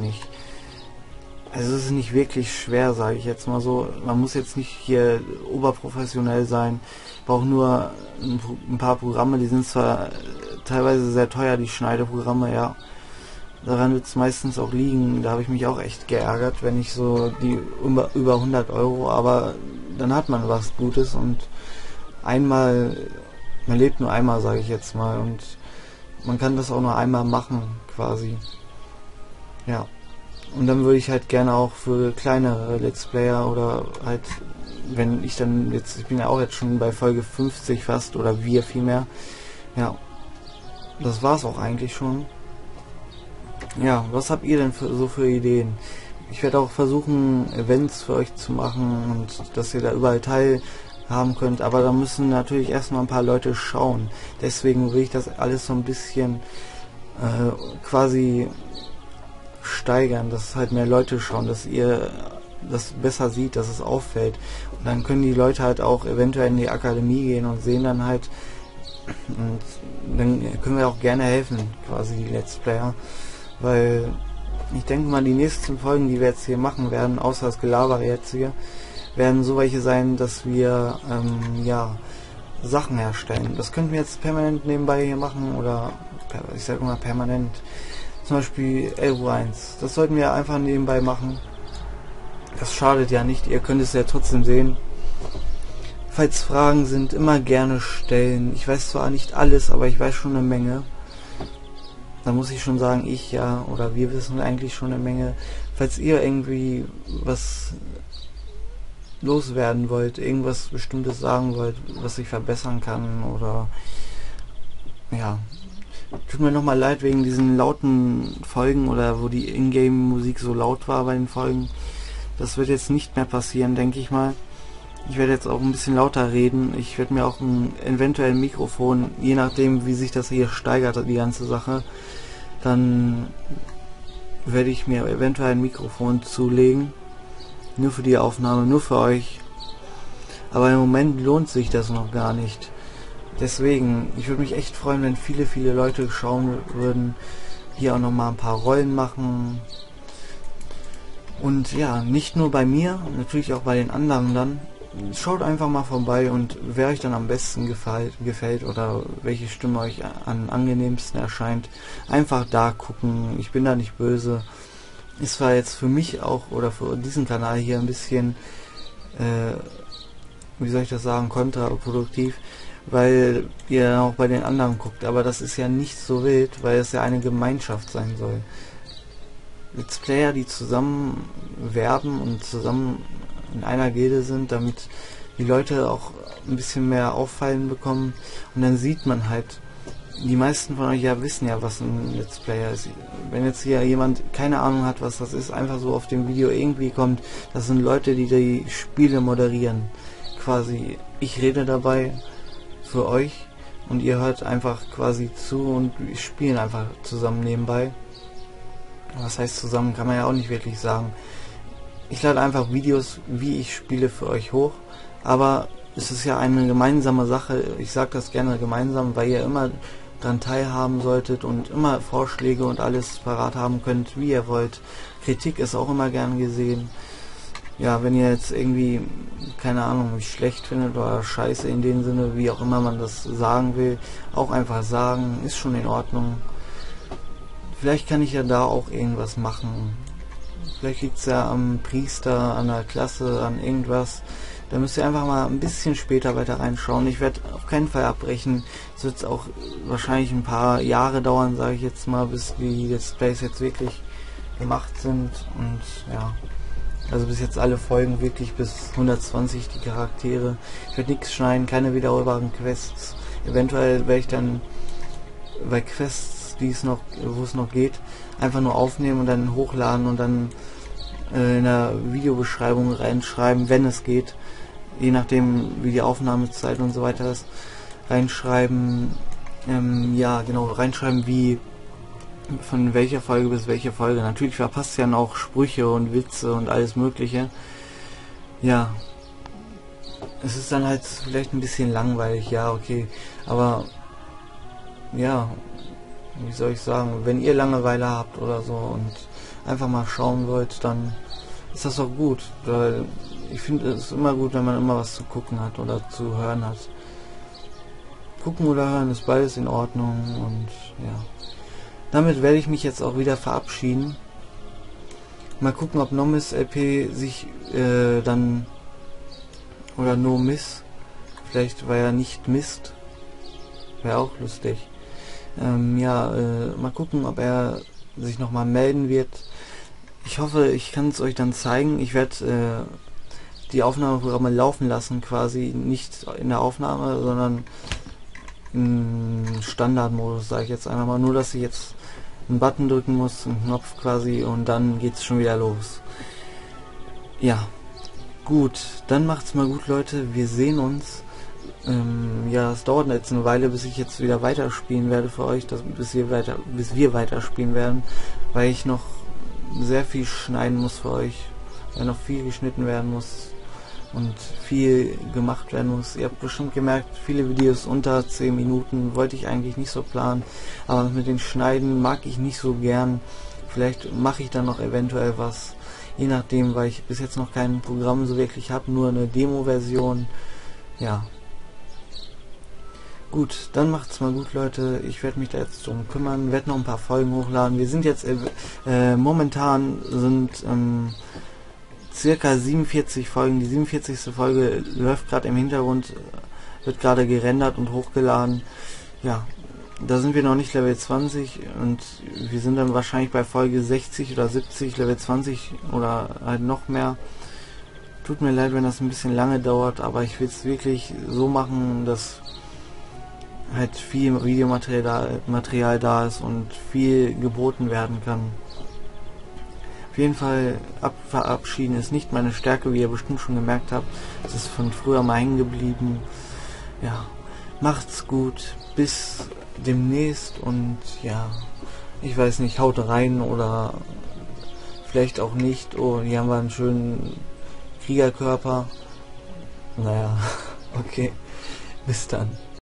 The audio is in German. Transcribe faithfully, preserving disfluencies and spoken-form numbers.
nicht. Also es ist nicht wirklich schwer, sage ich jetzt mal so. Man muss jetzt nicht hier oberprofessionell sein. Ich brauche nur ein, ein paar Programme, die sind zwar teilweise sehr teuer, die Schneideprogramme, ja. Daran wird es meistens auch liegen. Da habe ich mich auch echt geärgert, wenn ich so die über, über hundert Euro, aber dann hat man was Gutes und einmal, man lebt nur einmal, sage ich jetzt mal, und man kann das auch nur einmal machen, quasi. Ja. Und dann würde ich halt gerne auch für kleinere Let's Player oder halt, wenn ich dann jetzt, ich bin ja auch jetzt schon bei Folge fünfzig fast, oder wir vielmehr. Ja. Das war's auch eigentlich schon. Ja, was habt ihr denn für, so für Ideen? Ich werde auch versuchen, Events für euch zu machen und dass ihr da überall teilhaben könnt, aber da müssen natürlich erstmal ein paar Leute schauen. Deswegen will ich das alles so ein bisschen äh, quasi steigern, dass halt mehr Leute schauen, dass ihr das besser sieht, dass es auffällt. Und dann können die Leute halt auch eventuell in die Akademie gehen und sehen dann halt, und dann können wir auch gerne helfen, quasi die Let's Player. Weil ich denke mal, die nächsten Folgen, die wir jetzt hier machen werden, außer das Gelaber jetzt hier, werden so welche sein, dass wir ähm, ja Sachen herstellen. Das könnten wir jetzt permanent nebenbei hier machen, oder ich sage immer permanent, zum Beispiel L eins. Das sollten wir einfach nebenbei machen. Das schadet ja nicht, ihr könnt es ja trotzdem sehen. Falls Fragen sind, immer gerne stellen. Ich weiß zwar nicht alles, aber ich weiß schon eine Menge. Da muss ich schon sagen, ich ja, oder wir wissen eigentlich schon eine Menge. Falls ihr irgendwie was loswerden wollt, irgendwas Bestimmtes sagen wollt, was ich verbessern kann, oder ja, tut mir nochmal leid wegen diesen lauten Folgen, oder wo die Ingame-Musik so laut war bei den Folgen. Das wird jetzt nicht mehr passieren, denke ich mal. Ich werde jetzt auch ein bisschen lauter reden. Ich werde mir auch ein eventuell ein Mikrofon, je nachdem wie sich das hier steigert, die ganze Sache, dann werde ich mir eventuell ein Mikrofon zulegen. Nur für die Aufnahme, nur für euch. Aber im Moment lohnt sich das noch gar nicht. Deswegen, ich würde mich echt freuen, wenn viele, viele Leute schauen würden. Hier auch nochmal ein paar Rollen machen. Und ja, nicht nur bei mir, natürlich auch bei den anderen dann. Schaut einfach mal vorbei, und wer euch dann am besten gefällt, gefällt oder welche Stimme euch am angenehmsten erscheint, einfach da gucken. Ich bin da nicht böse. Es war jetzt für mich auch, oder für diesen Kanal hier ein bisschen, äh, wie soll ich das sagen, kontraproduktiv, weil ihr auch bei den anderen guckt. Aber das ist ja nicht so wild, weil es ja eine Gemeinschaft sein soll. Let's Player, die zusammen werben und zusammen in einer Gilde sind, damit die Leute auch ein bisschen mehr auffallen bekommen. Und dann sieht man halt, die meisten von euch ja wissen ja, was ein Let's Player ist. Wenn jetzt hier jemand keine Ahnung hat, was das ist, einfach so auf dem Video irgendwie kommt, das sind Leute, die die Spiele moderieren. Quasi, ich rede dabei für euch und ihr hört einfach quasi zu und spielen einfach zusammen nebenbei. Was heißt zusammen, kann man ja auch nicht wirklich sagen. Ich lade einfach Videos, wie ich spiele, für euch hoch, aber es ist ja eine gemeinsame Sache. Ich sage das gerne gemeinsam, weil ihr immer daran teilhaben solltet und immer Vorschläge und alles parat haben könnt, wie ihr wollt. Kritik ist auch immer gern gesehen. Ja, wenn ihr jetzt irgendwie, keine Ahnung, mich schlecht findet oder scheiße in dem Sinne, wie auch immer man das sagen will, auch einfach sagen, ist schon in Ordnung. Vielleicht kann ich ja da auch irgendwas machen. Vielleicht liegt es ja am Priester, an der Klasse, an irgendwas. Da müsst ihr einfach mal ein bisschen später weiter reinschauen. Ich werde auf keinen Fall abbrechen. Es wird auch wahrscheinlich ein paar Jahre dauern, sage ich jetzt mal, bis die Let's Plays jetzt wirklich gemacht sind. Und ja, also bis jetzt alle Folgen wirklich bis hundertzwanzig, die Charaktere. Ich werde nichts schneiden, keine wiederholbaren Quests. Eventuell werde ich dann bei Quests, die es noch, wo es noch geht, einfach nur aufnehmen und dann hochladen und dann äh, in der Videobeschreibung reinschreiben, wenn es geht, je nachdem wie die Aufnahmezeit und so weiter ist, reinschreiben, ähm, ja genau, reinschreiben, wie von welcher Folge bis welche Folge. Natürlich verpasst ihr dann auch Sprüche und Witze und alles mögliche. Ja, es ist dann halt vielleicht ein bisschen langweilig, ja okay, aber ja, wie soll ich sagen, wenn ihr Langeweile habt oder so und einfach mal schauen wollt, dann ist das auch gut. Weil ich finde, es ist immer gut, wenn man immer was zu gucken hat oder zu hören hat. Gucken oder hören ist beides in Ordnung und ja. Damit werde ich mich jetzt auch wieder verabschieden. Mal gucken, ob Nomis L P sich äh, dann, oder No Miss, vielleicht war ja nicht Mist, wäre auch lustig. Ähm, ja, äh, mal gucken, ob er sich nochmal melden wird. Ich hoffe, ich kann es euch dann zeigen. Ich werde äh, die Aufnahmeprogramme laufen lassen, quasi nicht in der Aufnahme, sondern im Standardmodus, sage ich jetzt einfach mal. Nur, dass ich jetzt einen Button drücken muss, einen Knopf quasi, und dann geht's schon wieder los. Ja, gut, dann macht's mal gut, Leute. Wir sehen uns. Ähm, ja, es dauert jetzt eine Weile, bis ich jetzt wieder weiterspielen werde für euch, dass, bis, wir weiter, bis wir weiterspielen werden, weil ich noch sehr viel schneiden muss für euch, weil noch viel geschnitten werden muss und viel gemacht werden muss. Ihr habt bestimmt gemerkt, viele Videos unter zehn Minuten wollte ich eigentlich nicht so planen, aber mit den Schneiden mag ich nicht so gern. Vielleicht mache ich dann noch eventuell was, je nachdem, weil ich bis jetzt noch kein Programm so wirklich habe, nur eine Demo-Version. Ja. Gut, dann macht's mal gut, Leute. Ich werde mich da jetzt drum kümmern, werde noch ein paar Folgen hochladen. Wir sind jetzt, äh, momentan sind ähm, circa siebenundvierzig Folgen. Die siebenundvierzigste Folge läuft gerade im Hintergrund, wird gerade gerendert und hochgeladen. Ja, da sind wir noch nicht Level zwanzig und wir sind dann wahrscheinlich bei Folge sechzig oder siebzig, Level zwanzig oder halt noch mehr. Tut mir leid, wenn das ein bisschen lange dauert, aber ich will es wirklich so machen, dass halt viel Videomaterial da, Material da ist und viel geboten werden kann. Auf jeden Fall, ab, verabschieden ist nicht meine Stärke, wie ihr bestimmt schon gemerkt habt. Es ist von früher mal hängen geblieben. Ja, macht's gut, bis demnächst und ja, ich weiß nicht, haut rein oder vielleicht auch nicht. Oh, hier haben wir einen schönen Kriegerkörper. Naja, okay, bis dann.